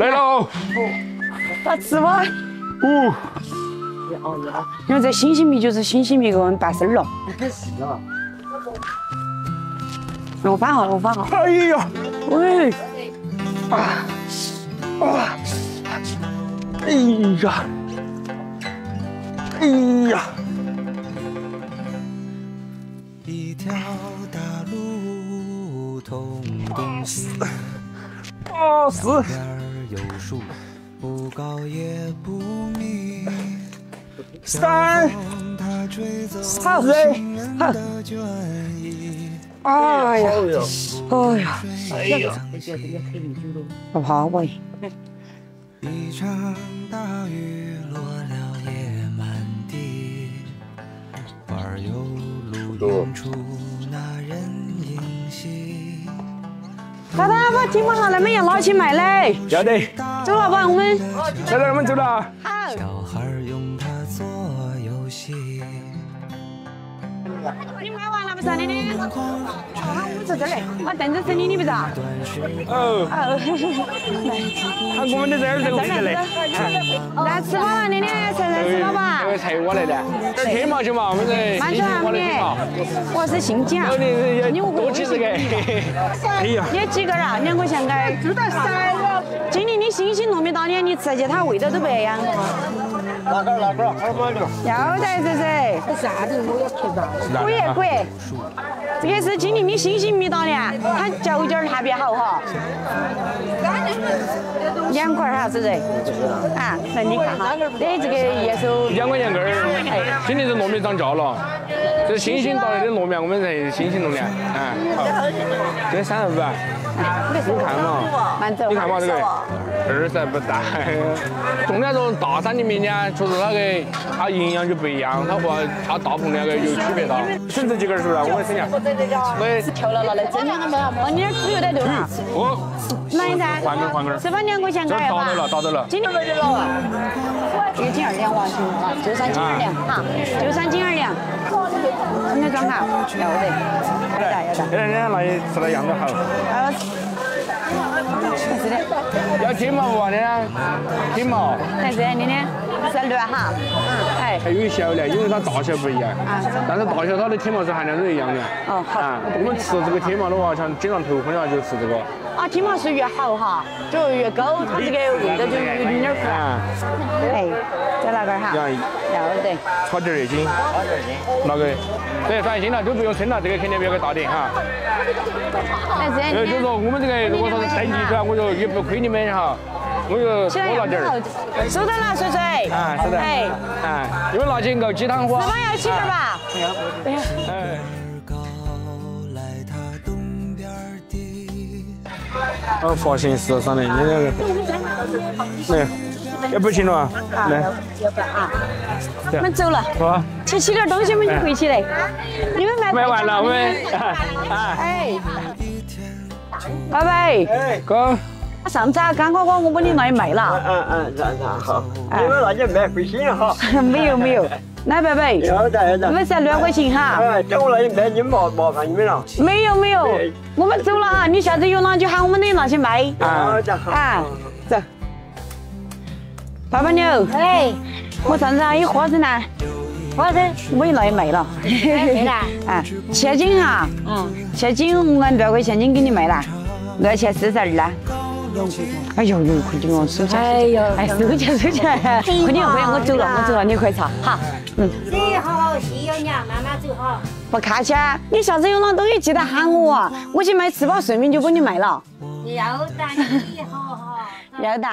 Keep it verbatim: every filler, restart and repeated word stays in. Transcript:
来喽！把芝麻，哦，哦哦，因为这星星米就是星星米给我们办事儿了。是的。我翻好了，我翻好了。哎呀，喂，啊啊，哎呀，哎呀。 一条大路通东西，二十。旁边有树，不高也不密。三，差十，哈。哎呀，哎呀，哎呀，不好喂。一场大雨落了也满地，花儿又。 老大，我听不好了，没有拿去卖嘞。要得。走了吧，我们。老大，我们走了。好。小孩用它做游戏。你买完了不是？你你。好，我们坐这嘞。我凳子是你的不是？哦。哦。他我们的在这儿这个位置嘞。来吃吧，你你才来吃吧。 菜我来的，这天嘛就嘛，我们这新疆我来嘛。我是新疆。你多几十个？哎呀，你几个啦？两个香港。煮到三了。经理，你新鲜糯米大脸，你吃起它味道都不一样。哪个哪个？二百六。要得，这是。这啥子？我也吃到。可以可以。也是经理，你新鲜米大脸，它嚼劲儿特别好哈。两块啥子的？啊，那你看哈，哎，这个也是。 两块钱根儿，今年这糯米涨价了。这新鲜到的糯米，我们才新鲜糯米，哎，好，这三十五，你看嘛，你看嘛这个二十不大。重点从大山里面呢，确实那个它营养就不一样，它和它大棚那个有区别哒。选择几根是不是？我来称一下。对，跳了了嘞，真的没有。哦，你那猪有点六哈。哦，哪一噻？换根换根。这把两块钱干呀吧。到到了，到了。今天没得了。这个斤二两哇，行了。 就三斤二两哈，就三斤二两，你看装好，要得，要得，要得。人家那里吃的样子好。啊，是的。要听嘛不？你呢？听嘛。但是你呢？是乱哈。哎。还有小的，因为它大小不一样。啊。但是大小它的铁毛质含量都一样的。哦，好。啊，我们吃这个铁毛的话，像经常头昏的话，就吃这个。 啊，体毛是越好哈，就越高，它这个味道就有点儿苦。哎，再拿根哈。要得。炒点儿一斤。炒点儿一斤。那个，对，放心了，都不用称了，这个肯定比较大点哈。哎，这。就是说我们这个，如果说是菜鸡爪，我就也不亏你们哈，我就多拿点儿。收到了，水水。啊，收到。哎，哎，你们拿去熬鸡汤喝。老板要吃点吧？不要，不要。哎。 我发型师上的，你那个，来，也不行了，来，我们走了，好，去吃点东西，我们就回去嘞。你们买买完了，我们，哎，拜拜，哎，哥，上次干火锅我把你那里卖了，嗯嗯，那那好，你们那就卖回去了哈，没有没有。 来，贝贝，我们才两块钱哈。哎，等我那里卖，你们麻麻烦你们了。没有没有，我们走了哈。你下次有哪就喊我们那那些卖。啊，啊，走。爸爸牛，哎，我上次还有花生呢，花生我也那里卖了。卖了。啊，现金哈，嗯，现金我按两块现金给你卖了，六钱四十二啦。 哎呦呦，快点哦，收起来！哎呦，哎，收起来，收起来！快点，快点，我走了，我走了，你快查哈。嗯。你好，谢谢你啊，慢慢走哈。不客气，你下次有哪东西记得喊我啊，我去买吃饱，顺便就帮你卖了。要得，你好哈。要得。